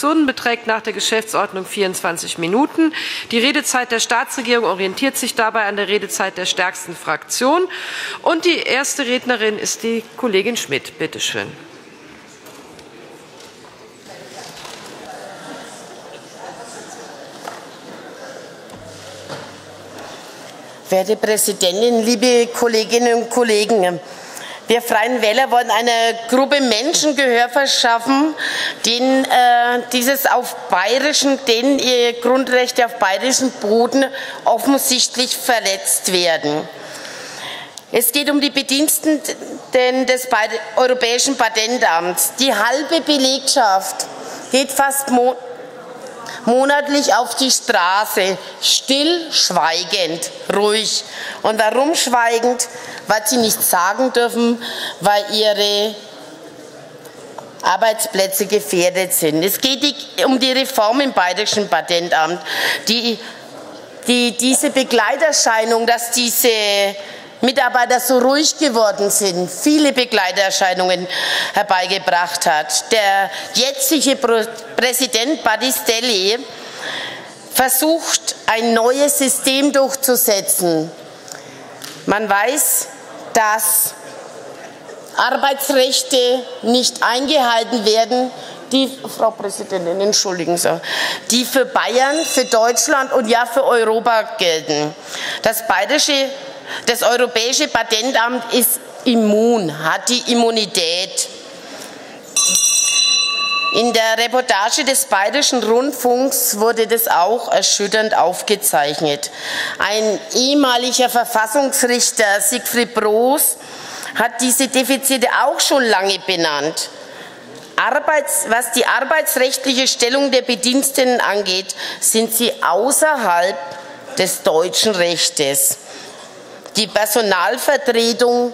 Fraktionen beträgt nach der Geschäftsordnung 24 Minuten. Die Redezeit der Staatsregierung orientiert sich dabei an der Redezeit der stärksten Fraktion. Und die erste Rednerin ist die Kollegin Schmidt. Bitte schön. Werte Präsidentin, liebe Kolleginnen und Kollegen! Wir Freien Wähler wollen einer Gruppe Menschen Gehör verschaffen, denen ihre Grundrechte auf bayerischem Boden offensichtlich verletzt werden. Es geht um die Bediensteten des Europäischen Patentamts. Die halbe Belegschaft geht fast monatlich auf die Straße, stillschweigend, ruhig. Und warum schweigend? Weil sie nichts sagen dürfen, weil ihre Arbeitsplätze gefährdet sind. Es geht um die Reform im Bayerischen Patentamt, die diese Begleiterscheinung, dass diese Mitarbeiter so ruhig geworden sind, viele Begleiterscheinungen herbeigebracht hat. Der jetzige Präsident Battistelli versucht, ein neues System durchzusetzen. Man weiß, dass Arbeitsrechte nicht eingehalten werden, die, Frau Präsidentin, entschuldigen Sie, die für Bayern, für Deutschland und ja für Europa gelten. Das Europäische Patentamt ist immun, hat die Immunität. In der Reportage des Bayerischen Rundfunks wurde das auch erschütternd aufgezeichnet. Ein ehemaliger Verfassungsrichter, Siegfried Broß, hat diese Defizite auch schon lange benannt. Was die arbeitsrechtliche Stellung der Bediensteten angeht, sind sie außerhalb des deutschen Rechtes. Die Personalvertretung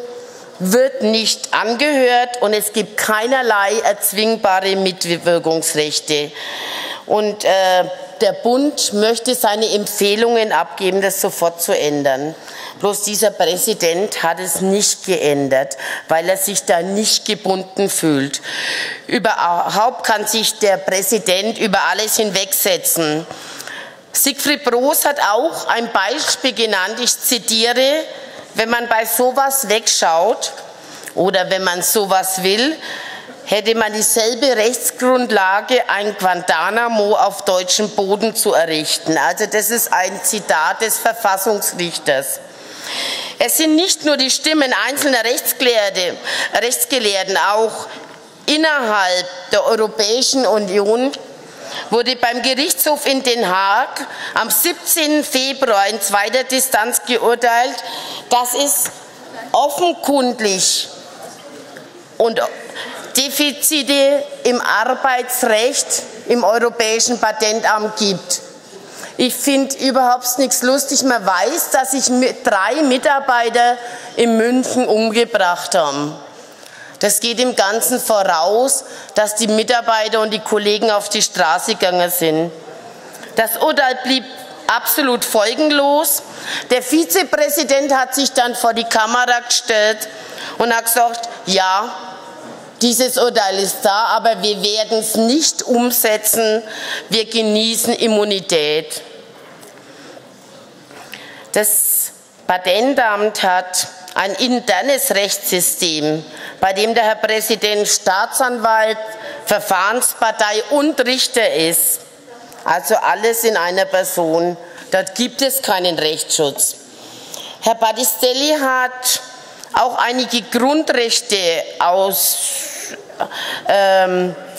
wird nicht angehört und es gibt keinerlei erzwingbare Mitwirkungsrechte. Und der Bund möchte seine Empfehlungen abgeben, das sofort zu ändern. Bloß dieser Präsident hat es nicht geändert, weil er sich da nicht gebunden fühlt. Überhaupt kann sich der Präsident über alles hinwegsetzen. Siegfried Broß hat auch ein Beispiel genannt, ich zitiere: Wenn man bei sowas wegschaut oder wenn man sowas will, hätte man dieselbe Rechtsgrundlage, ein Guantanamo auf deutschem Boden zu errichten. Also das ist ein Zitat des Verfassungsrichters. Es sind nicht nur die Stimmen einzelner Rechtsgelehrten, auch innerhalb der Europäischen Union wurde beim Gerichtshof in Den Haag am 17. Februar in zweiter Distanz geurteilt, dass es offenkundig und Defizite im Arbeitsrecht im Europäischen Patentamt gibt. Ich finde überhaupt nichts lustig. Man weiß, dass sich 3 Mitarbeiter in München umgebracht haben. Das geht im Ganzen voraus, dass die Mitarbeiter und die Kollegen auf die Straße gegangen sind. Das Urteil blieb absolut folgenlos. Der Vizepräsident hat sich dann vor die Kamera gestellt und hat gesagt, ja, dieses Urteil ist da, aber wir werden es nicht umsetzen. Wir genießen Immunität. Das Patentamt hat ein internes Rechtssystem, bei dem der Herr Präsident Staatsanwalt, Verfahrenspartei und Richter ist. Also alles in einer Person. Dort gibt es keinen Rechtsschutz. Herr Battistelli hat auch einige Grundrechte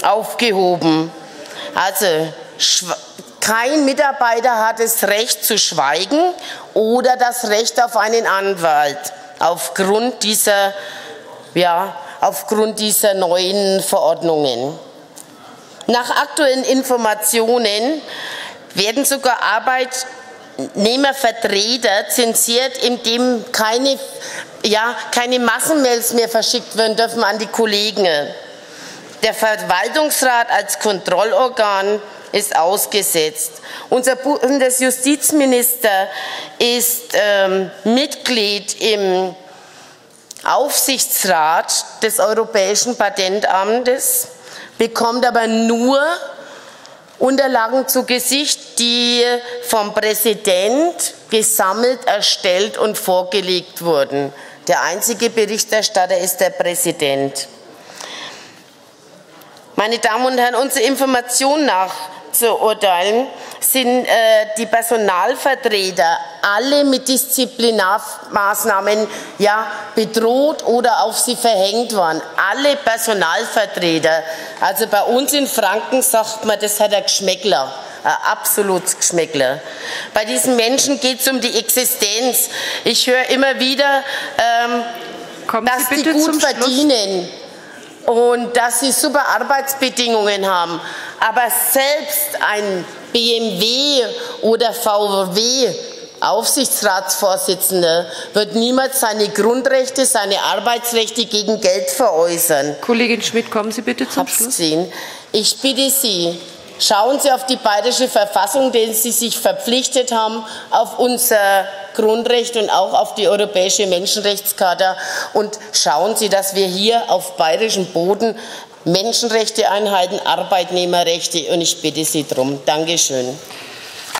aufgehoben. Also kein Mitarbeiter hat das Recht zu schweigen oder das Recht auf einen Anwalt. Aufgrund dieser neuen Verordnungen. Nach aktuellen Informationen werden sogar Arbeitnehmervertreter zensiert, indem keine Massenmails mehr verschickt werden dürfen an die Kollegen. Der Verwaltungsrat als Kontrollorgan ist ausgesetzt. Unser Bundesjustizminister ist Mitglied im Aufsichtsrat des Europäischen Patentamtes, bekommt aber nur Unterlagen zu Gesicht, die vom Präsident gesammelt, erstellt und vorgelegt wurden. Der einzige Berichterstatter ist der Präsident. Meine Damen und Herren, unsere Informationen nachzuurteilen, sind die Personalvertreter alle mit Disziplinarmaßnahmen bedroht oder auf sie verhängt worden. Alle Personalvertreter. Also bei uns in Franken sagt man, das hat ein Geschmäckler, ein absolutes Geschmäckler. Bei diesen Menschen geht es um die Existenz. Ich höre immer wieder, dass die gut verdienen und dass sie super Arbeitsbedingungen haben. Aber selbst ein BMW oder VW Aufsichtsratsvorsitzender wird niemals seine Grundrechte, seine Arbeitsrechte gegen Geld veräußern. Kollegin Schmidt, kommen Sie bitte zum Schluss. Ich bitte Sie, schauen Sie auf die bayerische Verfassung, denen Sie sich verpflichtet haben, auf unser Grundrecht und auch auf die Europäische Menschenrechtscharta, und schauen Sie, dass wir hier auf bayerischem Boden Menschenrechte einhalten, Arbeitnehmerrechte, und ich bitte Sie darum. Dankeschön.